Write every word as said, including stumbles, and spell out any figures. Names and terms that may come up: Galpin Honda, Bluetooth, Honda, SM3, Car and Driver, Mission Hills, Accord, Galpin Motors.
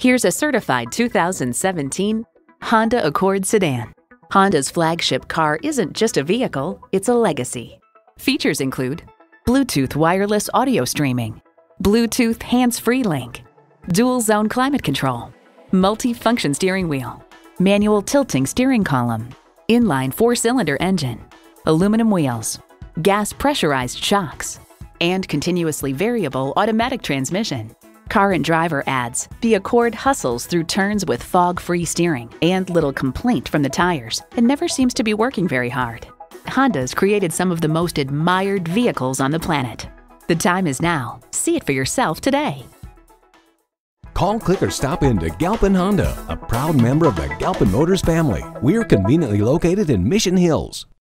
Here's a certified two thousand seventeen Honda Accord sedan. Honda's flagship car isn't just a vehicle, it's a legacy. Features include Bluetooth wireless audio streaming, Bluetooth hands-free link, dual zone climate control, multi-function steering wheel, manual tilting steering column, inline four-cylinder engine, aluminum wheels, gas pressurized shocks, and continuously variable automatic transmission. Car and Driver adds, the Accord hustles through turns with fog-free steering and little complaint from the tires, and never seems to be working very hard. Honda's created some of the most admired vehicles on the planet. The time is now. See it for yourself today. Call, click, or stop in to Galpin Honda, a proud member of the Galpin Motors family. We're conveniently located in Mission Hills.